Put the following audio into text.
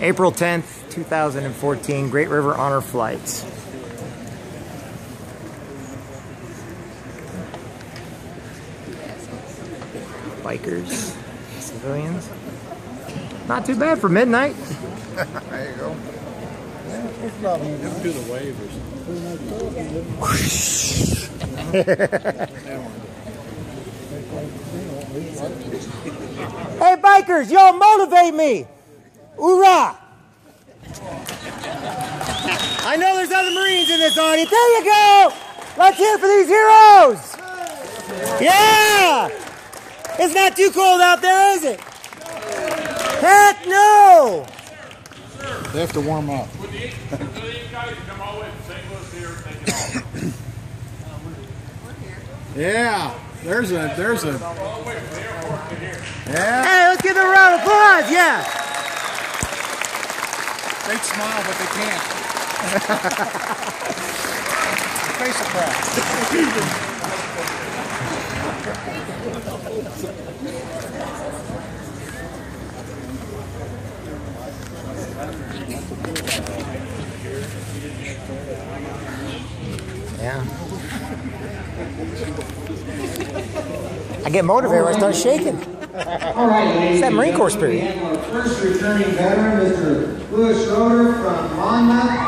April 10th, 2014, Great River Honor Flights. Bikers, civilians. Not too bad for midnight. There you go. Do the wave or something. Hey bikers, y'all motivate me! Hoorah! I know there's other Marines in this audience. There you go! Let's hear for these heroes! Yeah! It's not too cold out there, is it? Heck no! They have to warm up. Would you guys come all the way from St. Louis here and take it off? We're here. Yeah! There's a. Yeah. Hey, let's give them a round of applause, yeah. They smile, but they can't. Face of pride. Yeah. I get motivated when I start shaking. All right, ladies, it's that Marine Corps spirit. We have our first returning veteran, Mr. Schroeder from Monmouth.